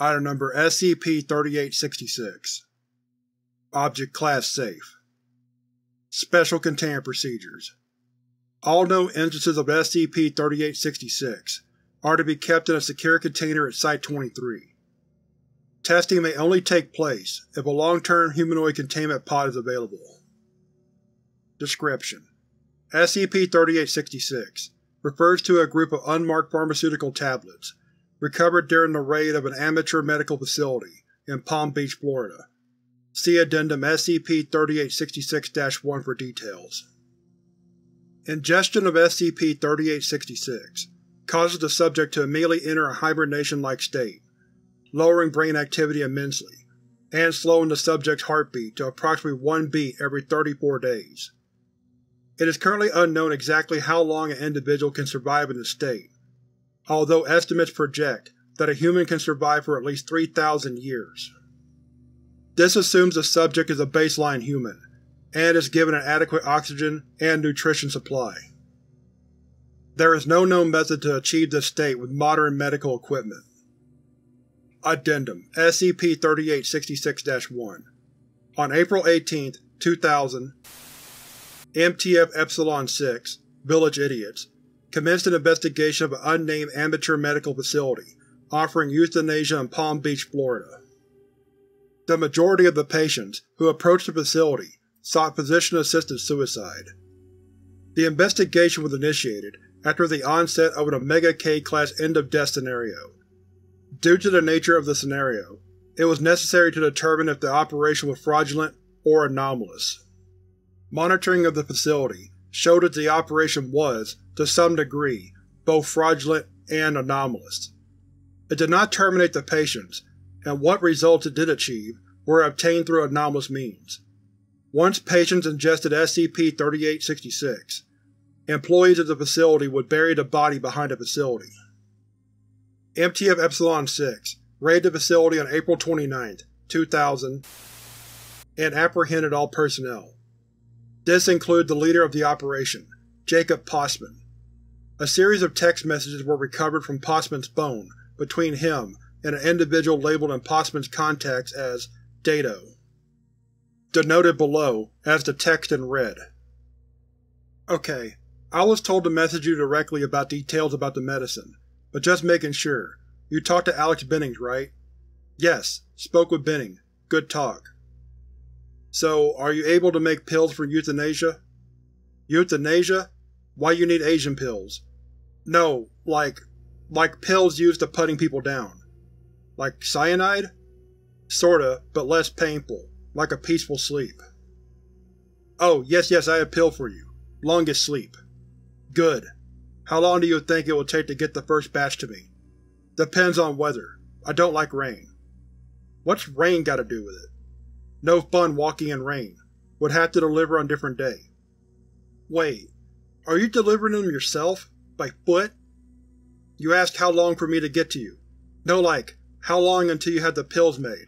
Item number SCP-3866. Object Class Safe. Special Containment Procedures. All known instances of SCP-3866 are to be kept in a secure container at Site-23. Testing may only take place if a long-term humanoid containment pod is available. Description: SCP-3866 refers to a group of unmarked pharmaceutical tablets recovered during the raid of an amateur medical facility in Palm Beach, Florida. See Addendum SCP-3866-1 for details. Ingestion of SCP-3866 causes the subject to immediately enter a hibernation-like state, lowering brain activity immensely, and slowing the subject's heartbeat to approximately 1 beat every 34 days. It is currently unknown exactly how long an individual can survive in this state, although estimates project that a human can survive for at least 3,000 years. This assumes the subject is a baseline human, and is given an adequate oxygen and nutrition supply. There is no known method to achieve this state with modern medical equipment. Addendum SCP-3866-1. On April 18, 2000, MTF Epsilon-6, Village Idiots, commenced an investigation of an unnamed amateur medical facility offering euthanasia in Palm Beach, Florida. The majority of the patients who approached the facility sought physician-assisted suicide. The investigation was initiated after the onset of an Omega-K class end-of-death scenario. Due to the nature of the scenario, it was necessary to determine if the operation was fraudulent or anomalous. Monitoring of the facility showed that the operation was, to some degree, both fraudulent and anomalous. It did not terminate the patients, and what results it did achieve were obtained through anomalous means. Once patients ingested SCP-3866, employees of the facility would bury the body behind the facility. MTF Epsilon-6 raided the facility on April 29, 2000, and apprehended all personnel. This included the leader of the operation, Jacob Postman. A series of text messages were recovered from Postman's phone between him and an individual labeled in Postman's contacts as Dado, denoted below as the text in red. Okay, I was told to message you directly about details about the medicine, but just making sure, you talked to Alex Benning, right? Yes, spoke with Benning. Good talk. So, are you able to make pills for euthanasia? Euthanasia? Why you need Asian pills? No, like pills used to putting people down. Like cyanide? Sorta, but less painful, like a peaceful sleep. Oh, yes, I have a pill for you. Longest sleep. Good. How long do you think it will take to get the first batch to me? Depends on weather. I don't like rain. What's rain got to do with it? No fun walking in rain. Would have to deliver on a different day. Wait, are you delivering them yourself? By foot? You asked how long for me to get to you. No, like, how long until you had the pills made?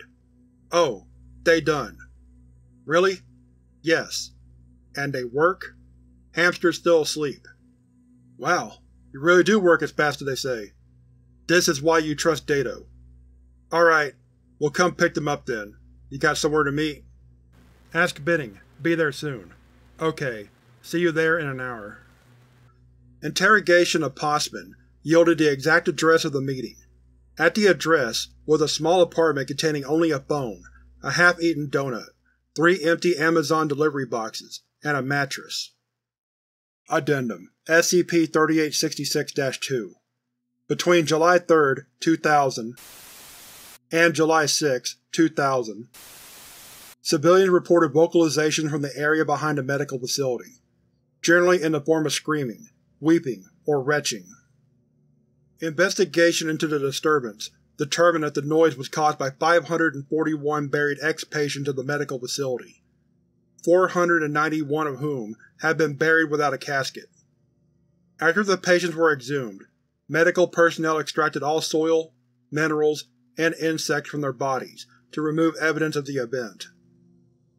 Oh, they done. Really? Yes. And they work? Hamster's still asleep. Wow, you really do work as fast as they say. This is why you trust Dado. Alright, we'll come pick them up then. You got somewhere to meet? Ask Benning. Be there soon. Okay. See you there in an hour. Interrogation of Postman yielded the exact address of the meeting. At the address was a small apartment containing only a phone, a half-eaten donut, 3 empty Amazon delivery boxes, and a mattress. Addendum SCP-3866-2. Between July 3, 2000 and July 6, 2000. Civilians reported vocalizations from the area behind the medical facility, generally in the form of screaming, weeping, or retching. Investigation into the disturbance determined that the noise was caused by 541 buried ex-patients of the medical facility, 491 of whom had been buried without a casket. After the patients were exhumed, medical personnel extracted all soil, minerals, and insects from their bodies to remove evidence of the event.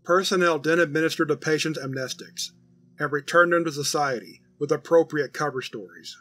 Personnel then administered the patient's amnestics, and returned them to society with appropriate cover stories.